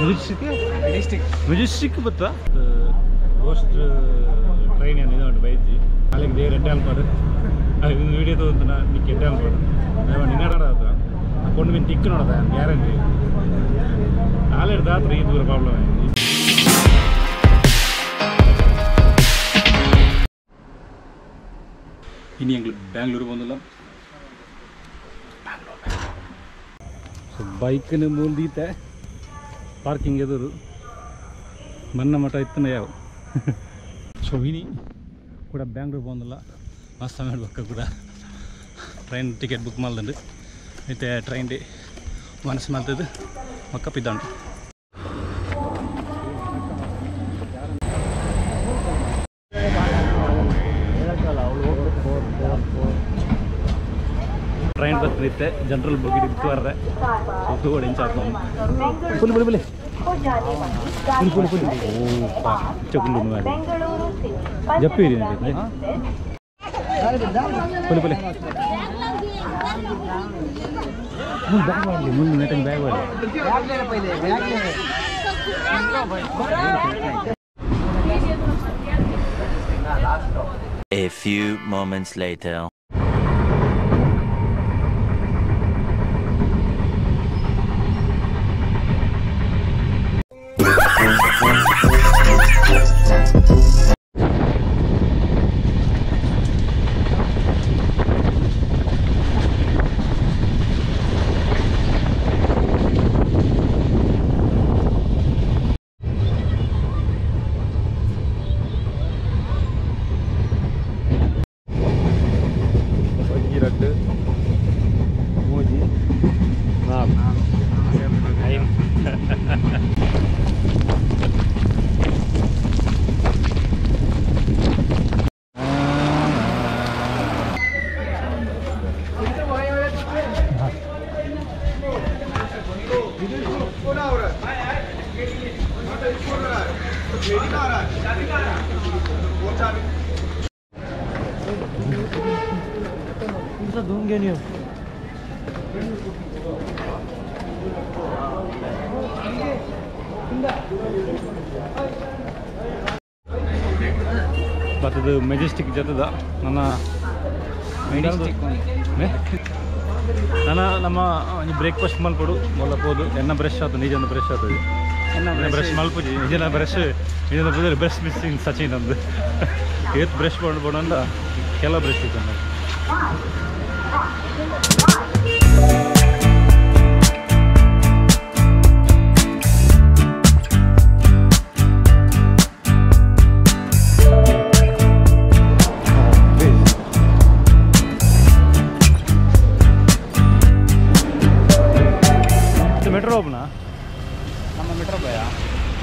Majestic? Majestic. Majestic, but the ghost train and not by the Alec there at Tampa. I will video to Nick Tampa. I want another. I couldn't even tick on that, guarantee. I'll let that read to the problem. In English, Bangalore. So, bike and a moldy there. Parking is the Manamata. So, we could have Bangalore Bondola. Last time I booked a train ticket book. Maland with a train day. One smell to the Macapidan. Train with the general booking to her. So, two in a few moments later. But the majestic Jatada, Nana Majestic. Nana Nama breakfast Malpuru, Molapodu, and a brush shot, and each on the brush shot. And a brush Malpuji, and a brush is the best missing such in the eighth brush for Bonanda, Kala brush.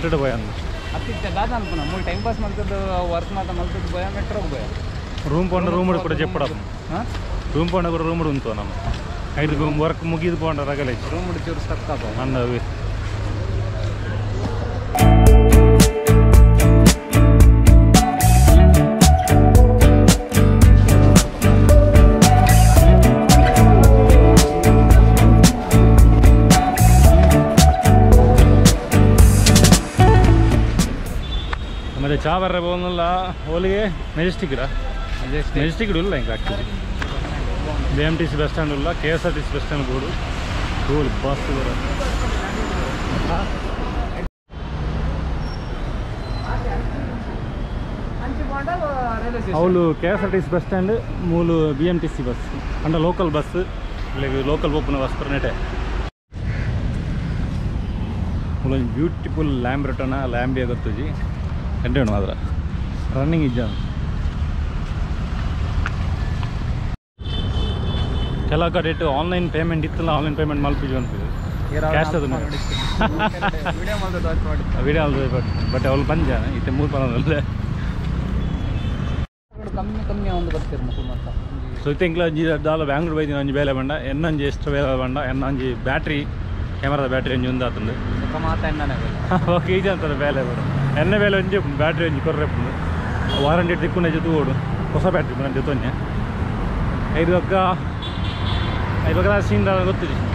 I think that's not a time pass. Room on the room or put a jeopard. Room on a room room to them. I do work Mugi upon a regular room with your stuff on the way. Chavarra Bonala, Holy Majestic, Majestic Dul like actually. BMTC Western Dula, KSRTC Western Guru, cool bus. How KSRTC bus stand, Mulu BMTC bus, and a local bus, like local open bus pernet. Beautiful lamb retana, lamb yagatuji. Running is done. Kalaka did online payment, online payment multiple. Cash doesn't matter. But all Panja, it's a move on the left. So think like Dollar Bangalore by the Nanjibelabanda, and Nanjis to Velavanda, and Nanji battery, camera battery in Junda. Okay, just available. And I will do battery. I will do battery.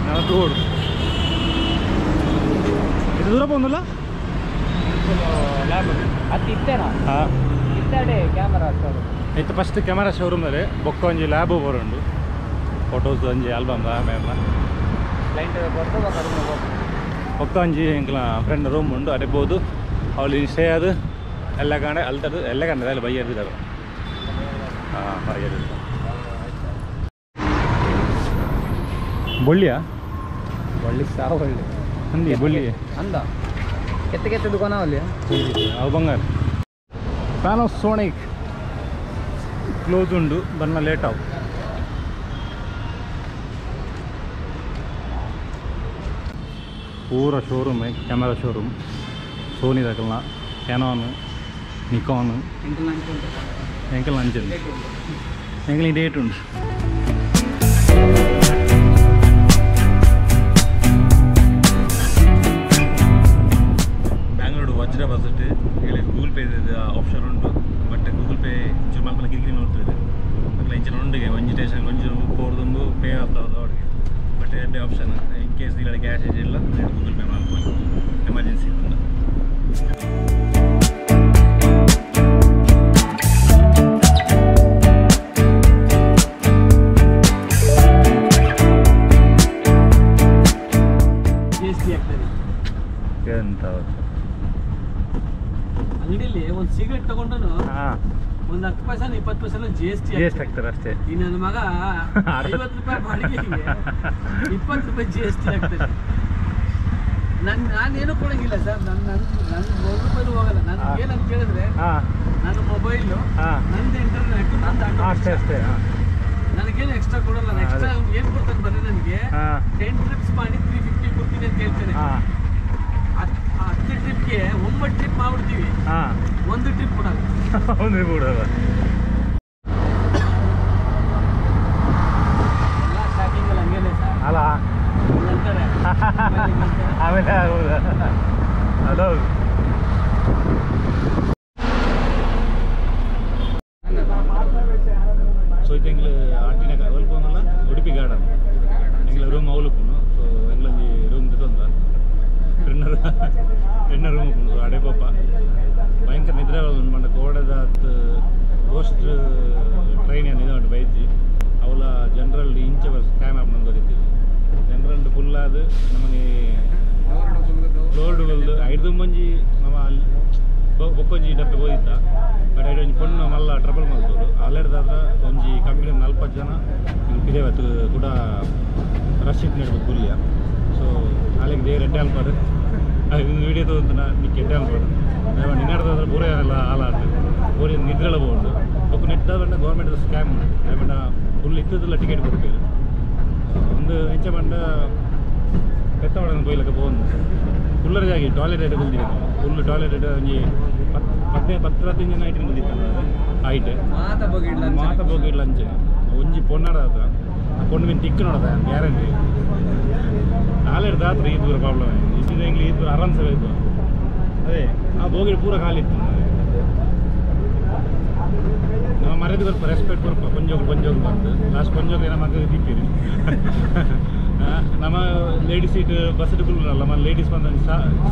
I will do ദൂരം പോകുന്നില്ല ಇತ್ತು first camera ಶೋರೂಮ್ನಲ್ಲಿ ಬೊಕ್ಕೊಂಜಿ lab ಬರೋಂಡು photos ಒಂಜಿ album ಆಮೇಲೆ ಬೊಕ್ಕೊಂಜಿ ಎಂಕ್ಲ friend room ಉಂಡು ಅರೆಬೋದು ಅವಳು ಇಷ್ಟೇ ಅದು ಎಲ್ಲ ಕಾಣೆ ಅಲ್ತದ್ದು ಎಲ್ಲ ಕಾಣದ ಅಲ್ಲಿ ಬೈಯ್ಯದಿದ್ದಾವೆ ಹಾಂ ಬೈಯ್ಯದಿದ್ದ ಬೊಳ್ಳಿಯಾ ಬಳ್ಳಿ ಸಾವು ಬಳ್ಳಿ ಅಂದಿ ಬೊಳ್ಳಿ ಅಂದ ಕೆತ್ತ ಕೆತ್ತ ದುಕಾನ ಅವಲ್ಲಿ ಅವು ಬಂಗಾರ ಪ್ಯಾನೋಸೋನಿಕ್ ಕ್ಲೋಸ್ ಉಂಡು ಬನ್ನ ಲೇಟ್ ಆವು ಪೂರ ಶೋರೂಮ್ ಕ್ಯಾಮರಾ ಶೋರೂಮ್ ಸೋನಿ ತಗಲ್ನ ಕ್ಯಾನಾನ್ ನಿಕಾನ್ ಎಂಕಲ್ ಅಂಚಲ್ಲಿ ಎಂಕಲ್ ಈ ಡೇಟ್ ಉಂಟು ಬ್ಯಾಂಗ್ಳೂರು ವಜ್ರ ಬಸ್ಸು ಹೇಳಿ ಗೂಗಲ್ ಪೇ ಆಪ್ಷನ್ ಉಂಟು ಬಟ್ ಗೂಗಲ್ ಪೇ ಚೂರು ಮಲ್ಪಲ ಕಿರಿಕಿರಿ ನೋಡ್ತಿದೆ ಮಕ್ಕಳ ಇಂಚಿನ ಉಂಡಿಗೆ ಒಂಜಿ ಟೇಷನ್ ಒಂಜಿ ಕೋರ್ದು ಪೇ ಆಗ್ತದೆ ಅವ್ರಿಗೆ ಬಟ್ ಎರಡೇ ಆಪ್ಷನ್ ಇನ್ ಕೇಸ್ ಇಲ್ಲ ಕ್ಯಾಶ್ ಇಲ್ಲ ಗೂಗಲ್ ಪೇ ಮಾಡ್ಬೋದು ಎಮರ್ಜೆನ್ಸಿ ಇತ್ತು ಅಂಗಡಿಯಲ್ಲಿ ಒಂದು ಸಿಗರೇಟ್ ತಗೊಂಡು ಒಂದು 10 ಪೈಸೆ 20 ಪೈಸೆ GST ಹಾಕ್ತಾರೆ ಅಷ್ಟೇ. ಈ ನನ್ನ ಮಗ 50 ರೂಪಾಯಿ ಬಾಡಿಗೆಗೆ 20 ರೂಪಾಯಿ GST ಹಾಕ್ತಾರೆ. ನಾನೇನು ಕೊಡಂಗಿಲ್ಲ ಸರ್, ನನ್ನ 1 ರೂಪಾಯಿ ಹೋಗಲ್ಲ. ನನ್ಗೆ ಏನಂತ ಹೇಳಿದ್ರೆ ನನ್ನ ಮೊಬೈಲು, ನಂದು ಇಂಟರ್ನೆಟ್, ನಂದು ಅಷ್ಟೇ ಅಷ್ಟೇ. ನನಗೇನು ಎಕ್ಸ್ಟ್ರಾ ಕೊಡಲ್ಲ. ಎಕ್ಸ್ಟ್ರಾ ಏನು ಕೊಡ್ತಾರೆ ಬಂದರೆ ನನಗೆ 10 ಟ್ರಿಪ್ಸ್ ಮಾಡಿ 350 ಕೊಡ್ತೀನಿ ಅಂತ ಹೇಳ್ತೇನೆ. 10 ಟ್ರಿಪ್ಗೆ 9 ಟ್ರಿಪ್ ಮಾಡ್ಬಿಡ್ತೀವಿ, ಒಂದು ಟ್ರಿಪ್ ಕೊಡಲ್ಲ. ಎಲ್ಲ ಶಾಪಿಂಗಲ್ಲಿ ಹಂಗೇನೆ ಸರ್ ಅಲ್ಲ ಅಂತಾರೆ. ಆಮೇಲೆ ಆಗೋದು ಅದು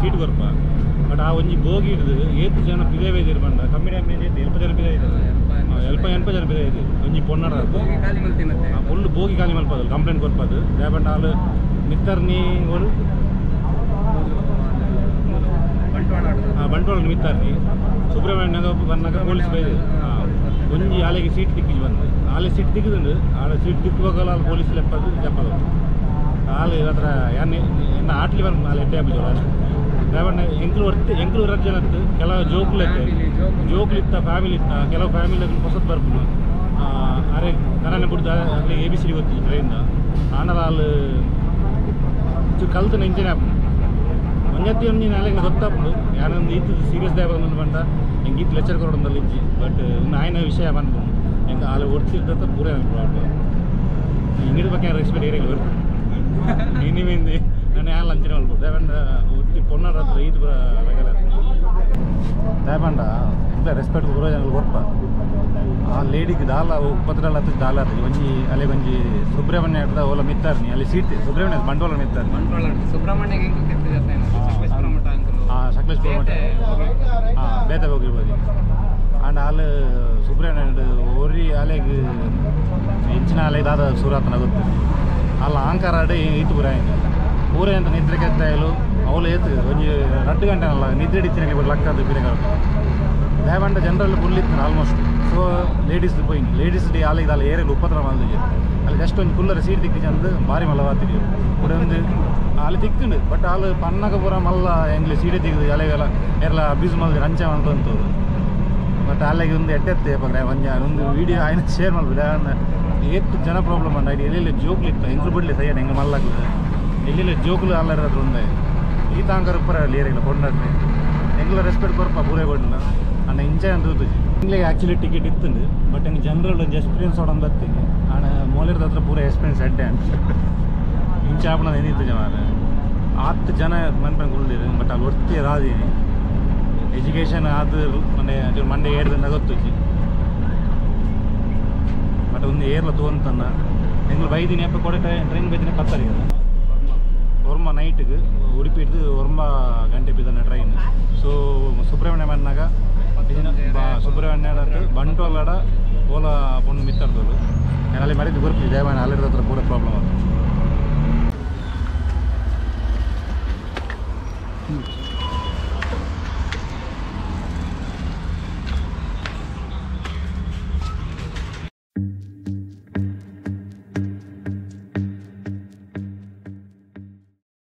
ಸುಬ್ರಹ್ಮಣ್ಯ ಬಂಡವಾಳ ಮಿತ್ತಾರೆ And all Supreme and Ori Alec Inchina, other Surat Nagut. Alankara day, Itura, Uri and Nitrica Tailo, all eight, when you Ratigan and Nitric would like the Piragar. They have under general bullet almost. So, ladies, the point, ladies, the Alec, the air, Lupatra Malay. I'll just on Kula receipt the kitchen, Bari Malavati. Put on the Alitic, but all Panakapura Mala and the City, the Alegala, Erla, Abysmal, Rancha and but I like the attack there, but I want to video. I share my eight general problem and I did a joke like incredibly saying Malak. A little joke, all around there. Eat anchor for a layer in a pondard. Angular respect for Papurabunda and enchant to the actually ticket it, but in general, the experience on that thing and a molar that the poor expense at times in Chapman and the Jamana. Art Jana Manpangul, but I was the Razi. Education is Monday air than Nagatuki. But on the air, Latuantana, and will buy the Napakota and train within a Katari. Orma night, repeat the Orma Gantipizan train. So, Supravanaga, Supravanada, Banto Lada, Ola Pun Mitter, and I'll marry the work with them and I'll let the problem.